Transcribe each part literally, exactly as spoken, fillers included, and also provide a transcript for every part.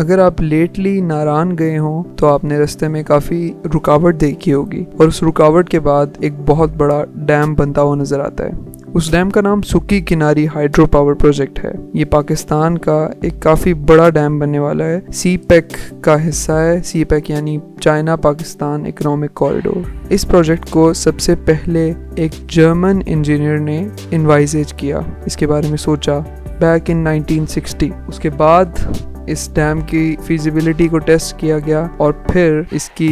अगर आप लेटली नारान गए हों तो आपने रास्ते में काफ़ी रुकावट देखी होगी और उस रुकावट के बाद एक बहुत बड़ा डैम बनता हुआ नज़र आता है। उस डैम का नाम सुकी किनारी हाइड्रो पावर प्रोजेक्ट है। ये पाकिस्तान का एक काफ़ी बड़ा डैम बनने वाला है, सीपेक का हिस्सा है। सीपेक यानी चाइना पाकिस्तान इकोनॉमिक कॉरिडोर। इस प्रोजेक्ट को सबसे पहले एक जर्मन इंजीनियर ने इन्वाइजेज किया, इसके बारे में सोचा बैक इन नाइनटीन सिक्सटी। उसके बाद इस डैम की फिजिबिलिटी को टेस्ट किया गया और फिर इसकी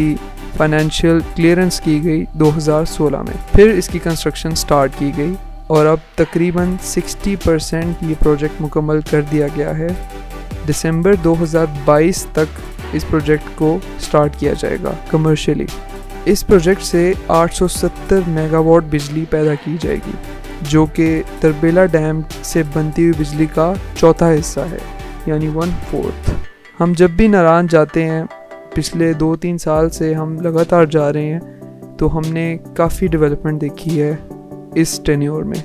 फाइनेंशियल क्लियरेंस की गई दो हज़ार सोलह में। फिर इसकी कंस्ट्रक्शन स्टार्ट की गई और अब तकरीबन साठ परसेंट ये प्रोजेक्ट मुकम्मल कर दिया गया है। दिसंबर दो हज़ार बाईस तक इस प्रोजेक्ट को स्टार्ट किया जाएगा कमर्शियली। इस प्रोजेक्ट से आठ सौ सत्तर मेगावाट बिजली पैदा की जाएगी, जो कि तरबेला डैम से बनती हुई बिजली का चौथा हिस्सा है, यानी वन फोर्थ। हम जब भी नारान जाते हैं, पिछले दो तीन साल से हम लगातार जा रहे हैं, तो हमने काफ़ी डेवलपमेंट देखी है इस टेन्योर में।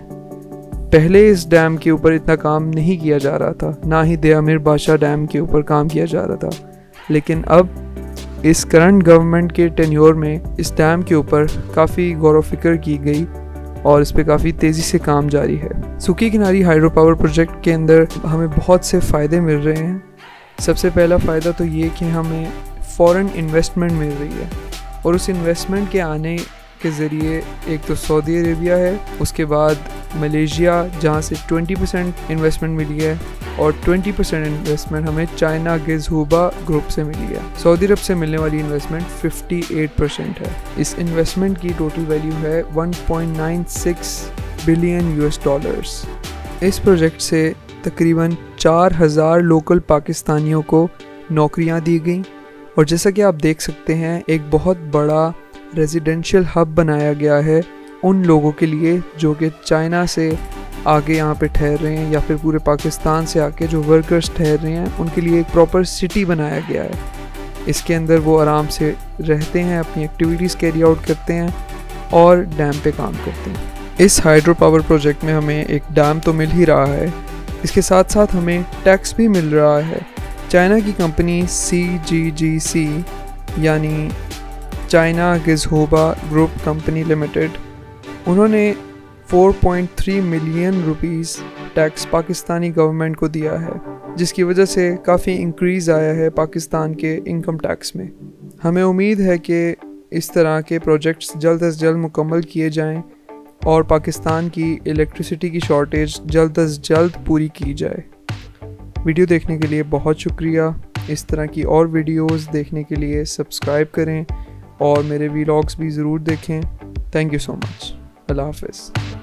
पहले इस डैम के ऊपर इतना काम नहीं किया जा रहा था, ना ही दियामेर बाशा डैम के ऊपर काम किया जा रहा था, लेकिन अब इस करंट गवर्नमेंट के टेन्योर में इस डैम के ऊपर काफ़ी गौर व फिक्र की गई और इस पे काफ़ी तेज़ी से काम जारी है। सुकी किनारी हाइड्रो पावर प्रोजेक्ट के अंदर हमें बहुत से फ़ायदे मिल रहे हैं। सबसे पहला फ़ायदा तो ये कि हमें फॉरेन इन्वेस्टमेंट मिल रही है और उस इन्वेस्टमेंट के आने के ज़रिए एक तो सऊदी अरेबिया है, उसके बाद मलेशिया जहाँ से बीस परसेंट इन्वेस्टमेंट मिली है और बीस परसेंट इन्वेस्टमेंट हमें चाइना के ज़ुहबा ग्रुप से मिली है। सऊदी अरब से मिलने वाली इन्वेस्टमेंट अट्ठावन परसेंट है। इस इन्वेस्टमेंट की टोटल वैल्यू है one point nine six billion US dollars. इस प्रोजेक्ट से तकरीबन चार हज़ार लोकल पाकिस्तानियों को नौकरियां दी गई और जैसा कि आप देख सकते हैं एक बहुत बड़ा रेजिडेंशियल हब बनाया गया है उन लोगों के लिए जो कि चाइना से आगे यहाँ पे ठहर रहे हैं या फिर पूरे पाकिस्तान से आके जो वर्कर्स ठहर रहे हैं उनके लिए एक प्रॉपर सिटी बनाया गया है। इसके अंदर वो आराम से रहते हैं, अपनी एक्टिविटीज़ कैरी आउट करते हैं और डैम पे काम करते हैं। इस हाइड्रो पावर प्रोजेक्ट में हमें एक डैम तो मिल ही रहा है, इसके साथ साथ हमें टैक्स भी मिल रहा है। चाइना की कंपनी सी जी जी सी यानी China Gezhouba group company limited, उन्होंने चार पॉइंट तीन million rupees tax Pakistani government को दिया है, जिसकी वजह से काफ़ी इंक्रीज़ आया है पाकिस्तान के इनकम टैक्स में। हमें उम्मीद है कि इस तरह के प्रोजेक्ट्स जल्द अज जल्द मुकम्मल किए जाएं और पाकिस्तान की इलेक्ट्रिसिटी की शॉर्टेज जल्द अज जल्द पूरी की जाए। वीडियो देखने के लिए बहुत शुक्रिया। इस तरह की और वीडियोज़ देखने के लिए सब्सक्राइब करें और मेरे व्लॉग्स भी ज़रूर देखें। Thank you so much. अल्लाह हाफ़िज़।